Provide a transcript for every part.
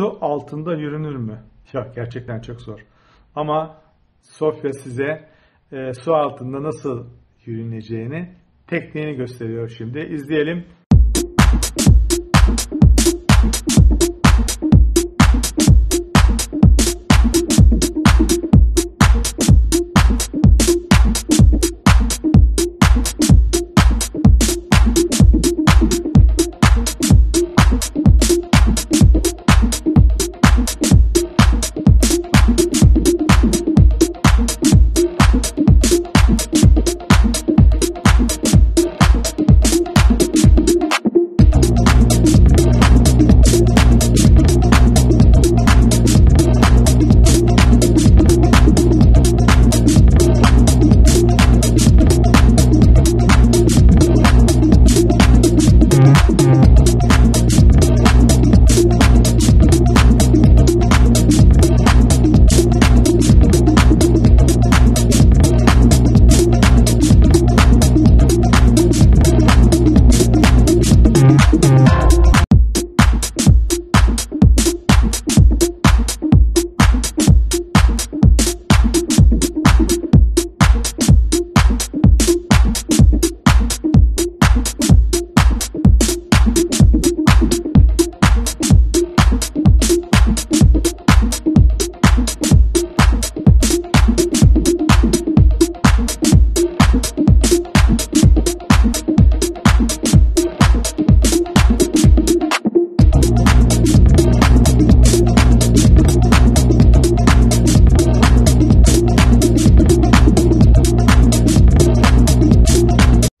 su altında yürünür mü? Ya gerçekten çok zor. Ama Sofya size su altında nasıl yürüneceğini, tekniğini gösteriyor şimdi. İzleyelim.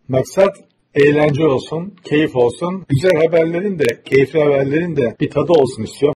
Maksat eğlence olsun, keyif olsun, güzel haberlerin de, keyifli haberlerin de bir tadı olsun istiyor.